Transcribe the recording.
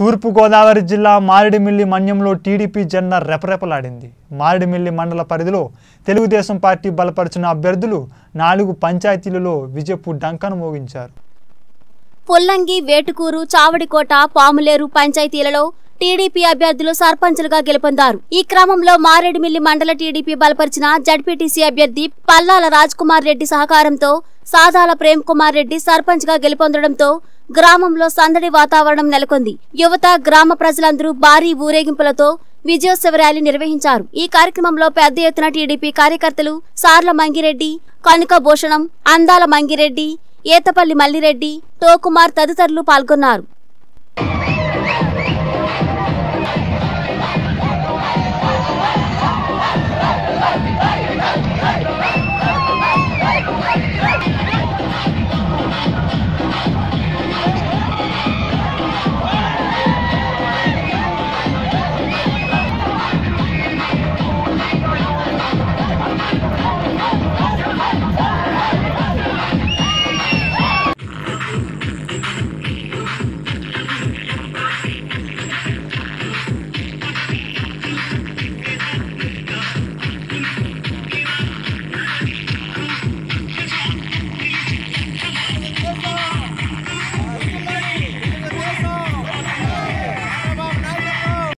తూర్పుగోదావరి జిల్లా మారేడుమిల్లి మన్యంలో టీడీపీ జెండా రెపరెపలాడింది. మారేడుమిల్లి మండల పరిధిలో తెలుగుదేశం పార్టీ బలపరిచిన అభ్యర్థులు 4 పంచాయతీలలో విజయపు డంకను మోగించారు. పొల్లంగి, వేటుకూరు, చావడికోట, పాములేరు పంచాయతీలలో టీడీపీ అభ్యర్థులు సర్పంచులుగా గెలుపొందారు. ఈ క్రమంలో మారేడుమిల్లి మండల టీడీపీ బలపరిచిన జడ్పీటీసీ అభ్యర్థి పల్లాల రాజ్ కుమార్ రెడ్డి సహకారంతో సాదాల ప్రేమ్ కుమార్ రెడ్డి సర్పంచ్ గా గెలుపొందడంతో గ్రామంలో సందడి వాతావరణం నెలకొంది. యువత, గ్రామ ప్రజలందరూ భారీ ఊరేగింపులతో విజయోత్సవ ర్యాలీ నిర్వహించారు. ఈ కార్యక్రమంలో పెద్ద ఎత్తున టీడీపీ కార్యకర్తలు సార్ల మంగిరెడ్డి, కనుక భూషణం, అందాల మంగిరెడ్డి, ఏతపల్లి మల్లిరెడ్డి, తోకుమార్ తదితరులు పాల్గొన్నారు.